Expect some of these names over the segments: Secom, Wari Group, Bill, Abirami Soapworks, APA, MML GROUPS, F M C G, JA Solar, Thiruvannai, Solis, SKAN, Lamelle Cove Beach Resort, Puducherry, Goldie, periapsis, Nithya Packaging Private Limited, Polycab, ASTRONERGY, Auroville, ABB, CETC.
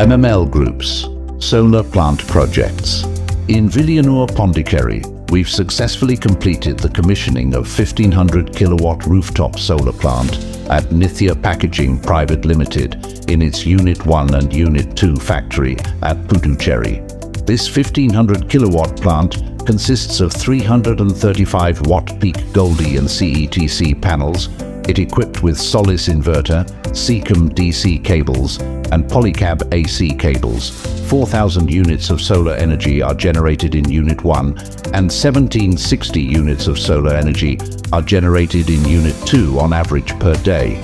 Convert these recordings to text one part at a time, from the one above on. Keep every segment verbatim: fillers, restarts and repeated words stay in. M M L Groups, solar plant projects. In Villiers, Pondicherry, we've successfully completed the commissioning of fifteen hundred kilowatt rooftop solar plant at Nithya Packaging Private Limited in its Unit one and Unit two factory at Puducherry. This fifteen hundred kilowatt plant consists of three hundred thirty-five watt peak Goldie and C E T C panels. It equipped with Solis inverter, Secom D C cables, and Polycab A C cables. four thousand units of solar energy are generated in Unit one, and seventeen sixty units of solar energy are generated in Unit two on average per day.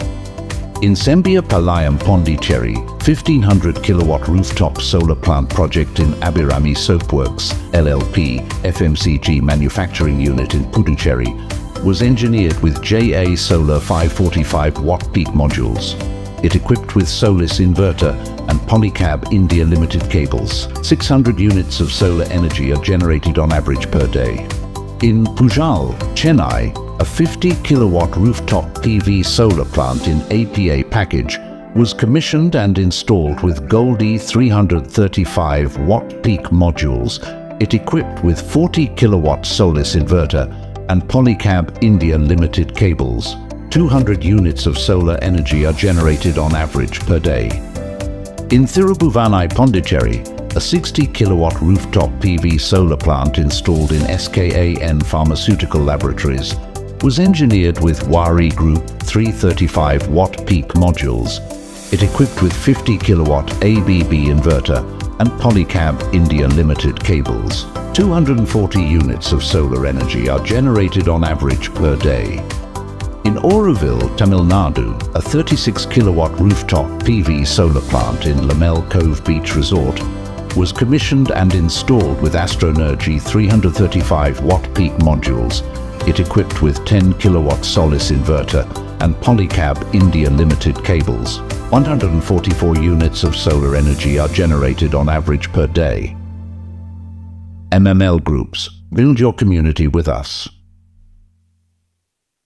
In Sembia Palayam, Pondicherry, fifteen hundred kilowatt rooftop solar plant project in Abirami Soapworks, L L P, F M C G manufacturing unit in Puducherry, was engineered with J A Solar five forty-five watt peak modules. It equipped with Solis inverter and Polycab India Limited cables. six hundred units of solar energy are generated on average per day. In Pujal, Chennai, a fifty kilowatt rooftop P V solar plant in A P A package was commissioned and installed with Goldie three hundred thirty-five watt peak modules. It equipped with forty kilowatt Solis inverter and Polycab India Limited cables. two hundred units of solar energy are generated on average per day. In Thiruvannai, Pondicherry, a sixty kilowatt rooftop P V solar plant installed in SKAN Pharmaceutical Laboratories was engineered with Wari Group three thirty-five watt peak modules. It equipped with fifty kilowatt A B B inverter and Polycab India Limited cables. two hundred forty units of solar energy are generated on average per day. In Auroville, Tamil Nadu, a thirty-six kilowatt rooftop P V solar plant in Lamelle Cove Beach Resort was commissioned and installed with ASTRONERGY three hundred thirty-five watt peak modules. It equipped with ten kilowatt Solis inverter and Polycab India Limited cables. one hundred forty-four units of solar energy are generated on average per day. M M L Groups, build your community with us.